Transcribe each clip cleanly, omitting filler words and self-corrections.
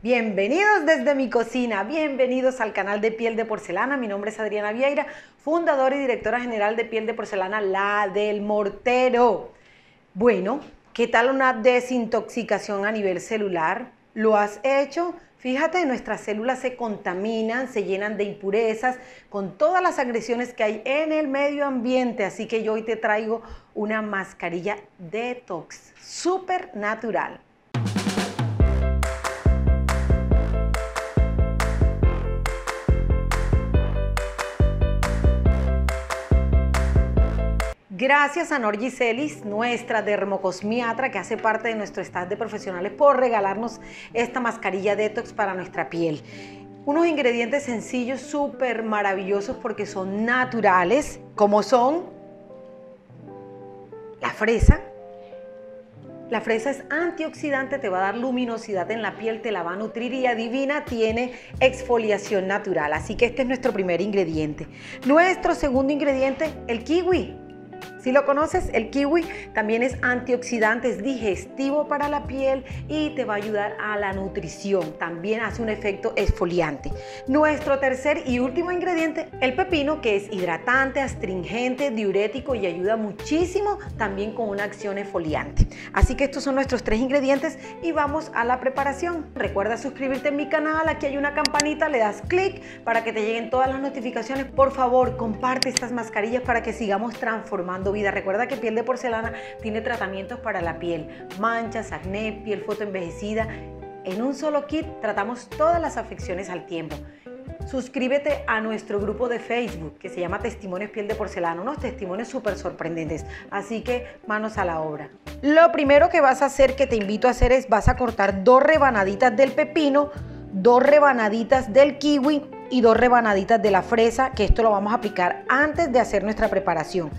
Bienvenidos desde mi cocina, bienvenidos al canal de Piel de Porcelana. Mi nombre es Adriana Vieira, fundadora y directora general de Piel de Porcelana, La del Mortero. Bueno, ¿qué tal una desintoxicación a nivel celular? ¿Lo has hecho? Fíjate, nuestras células se contaminan, se llenan de impurezas con todas las agresiones que hay en el medio ambiente. Así que yo hoy te traigo una mascarilla detox, súper natural. Gracias a Norgy Celis, nuestra dermocosmiatra que hace parte de nuestro staff de profesionales, por regalarnos esta mascarilla detox para nuestra piel. Unos ingredientes sencillos, súper maravillosos porque son naturales, como son la fresa. La fresa es antioxidante, te va a dar luminosidad en la piel, te la va a nutrir y adivina, tiene exfoliación natural. Así que este es nuestro primer ingrediente. Nuestro segundo ingrediente, el kiwi. Si lo conoces, el kiwi también es antioxidante, es digestivo para la piel y te va a ayudar a la nutrición. También hace un efecto exfoliante. Nuestro tercer y último ingrediente, el pepino, que es hidratante, astringente, diurético y ayuda muchísimo también con una acción exfoliante. Así que estos son nuestros tres ingredientes y vamos a la preparación. Recuerda suscribirte en mi canal, aquí hay una campanita, le das clic para que te lleguen todas las notificaciones. Por favor, comparte estas mascarillas para que sigamos transformando vida. Recuerda que Piel de Porcelana tiene tratamientos para la piel, manchas, acné, piel fotoenvejecida. En un solo kit tratamos todas las afecciones al tiempo. Suscríbete a nuestro grupo de Facebook que se llama Testimonios Piel de Porcelana, unos testimonios súper sorprendentes. Así que manos a la obra. Lo primero que vas a hacer, que te invito a hacer, es vas a cortar 2 rebanaditas del pepino, 2 rebanaditas del kiwi y 2 rebanaditas de la fresa, que esto lo vamos a aplicar antes de hacer nuestra preparación.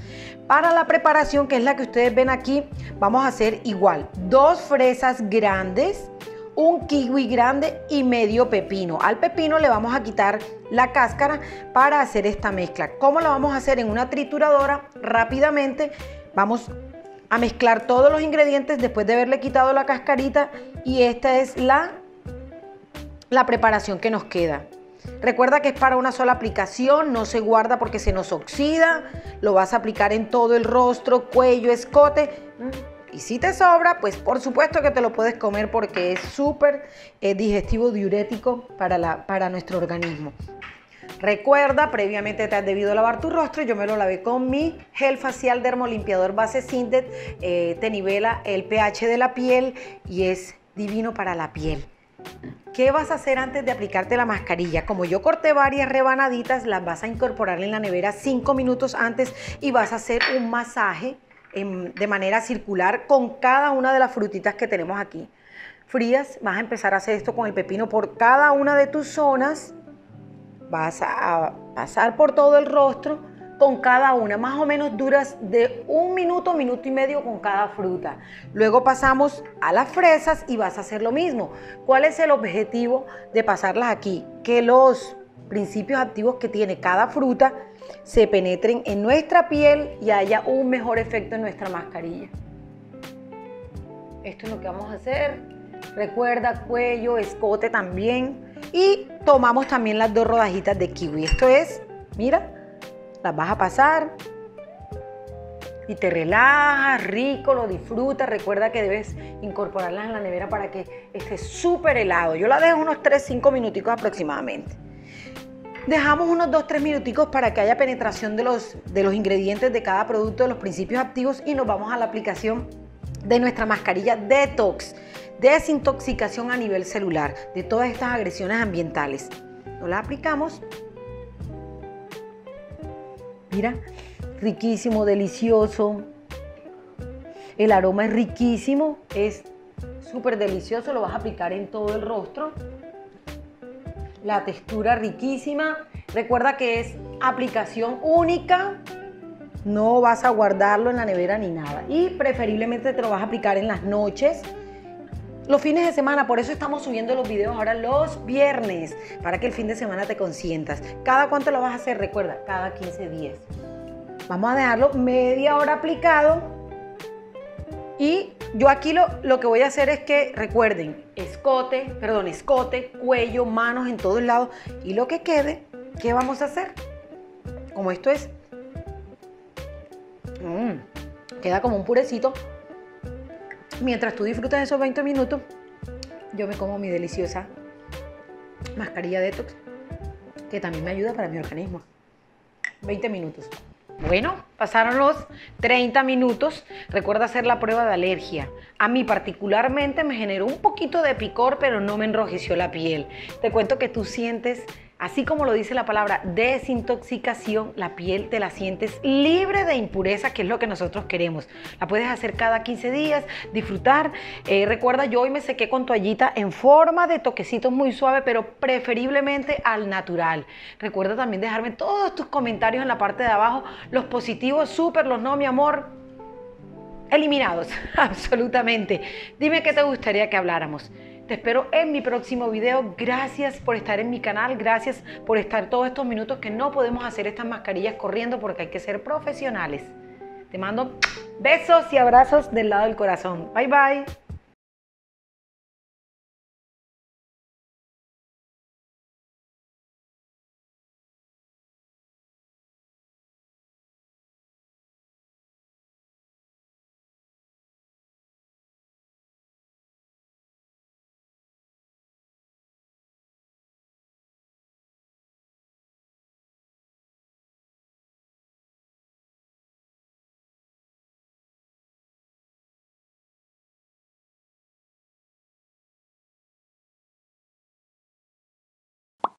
Para la preparación, que es la que ustedes ven aquí, vamos a hacer igual 2 fresas grandes, 1 kiwi grande y medio pepino. Al pepino le vamos a quitar la cáscara para hacer esta mezcla. ¿Cómo la vamos a hacer? En una trituradora rápidamente vamos a mezclar todos los ingredientes después de haberle quitado la cascarita, y esta es la preparación que nos queda. Recuerda que es para una sola aplicación, no se guarda porque se nos oxida. Lo vas a aplicar en todo el rostro, cuello, escote. Y si te sobra, pues por supuesto que te lo puedes comer porque es súper digestivo, diurético para nuestro organismo. Recuerda, previamente te has debido lavar tu rostro. Yo me lo lavé con mi gel facial dermolimpiador base Syndet. Te nivela el pH de la piel y es divino para la piel. ¿Qué vas a hacer antes de aplicarte la mascarilla? Como yo corté varias rebanaditas, las vas a incorporar en la nevera 5 minutos antes y vas a hacer un masaje de manera circular con cada una de las frutitas que tenemos aquí. Frías, vas a empezar a hacer esto con el pepino por cada una de tus zonas. Vas a pasar por todo el rostro con cada una. Más o menos duras de 1 minuto, 1 minuto y medio con cada fruta. Luego pasamos a las fresas y vas a hacer lo mismo. ¿Cuál es el objetivo de pasarlas aquí? Que los principios activos que tiene cada fruta se penetren en nuestra piel y haya un mejor efecto en nuestra mascarilla. Esto es lo que vamos a hacer. Recuerda, cuello, escote también. Y tomamos también las 2 rodajitas de kiwi. Esto es, mira, las vas a pasar y te relajas, rico, lo disfrutas. Recuerda que debes incorporarlas en la nevera para que esté súper helado. Yo la dejo unos 3-5 minuticos aproximadamente. Dejamos unos 2-3 minuticos para que haya penetración de los ingredientes de cada producto, de los principios activos, y nos vamos a la aplicación de nuestra mascarilla detox, desintoxicación a nivel celular, de todas estas agresiones ambientales. Nos la aplicamos. Mira, riquísimo, delicioso. El aroma es riquísimo, es súper delicioso. Lo vas a aplicar en todo el rostro. La textura riquísima. Recuerda que es aplicación única. No vas a guardarlo en la nevera ni nada. Y preferiblemente te lo vas a aplicar en las noches, los fines de semana. Por eso estamos subiendo los videos ahora los viernes, para que el fin de semana te consientas. ¿Cada cuánto lo vas a hacer? Recuerda, cada 15 días. Vamos a dejarlo media hora aplicado y Yo aquí lo que voy a hacer es que recuerden, escote, cuello, manos en todos lados. Y lo que quede, ¿qué vamos a hacer? Como esto es, queda como un purecito. Mientras tú disfrutas esos 20 minutos, yo me como mi deliciosa mascarilla detox, que también me ayuda para mi organismo. 20 minutos. Bueno, pasaron los 30 minutos. Recuerda hacer la prueba de alergia. A mí particularmente me generó un poquito de picor, pero no me enrojeció la piel. Te cuento que tú sientes, así como lo dice la palabra desintoxicación, la piel te la sientes libre de impurezas, que es lo que nosotros queremos. La puedes hacer cada 15 días, disfrutar. Recuerda, yo hoy me sequé con toallita en forma de toquecitos muy suave, pero preferiblemente al natural. Recuerda también dejarme todos tus comentarios en la parte de abajo, los positivos, súper, los no, mi amor, eliminados, absolutamente. Dime qué te gustaría que habláramos. Te espero en mi próximo video. Gracias por estar en mi canal. Gracias por estar todos estos minutos que no podemos hacer estas mascarillas corriendo porque hay que ser profesionales. Te mando besos y abrazos del lado del corazón. Bye, bye.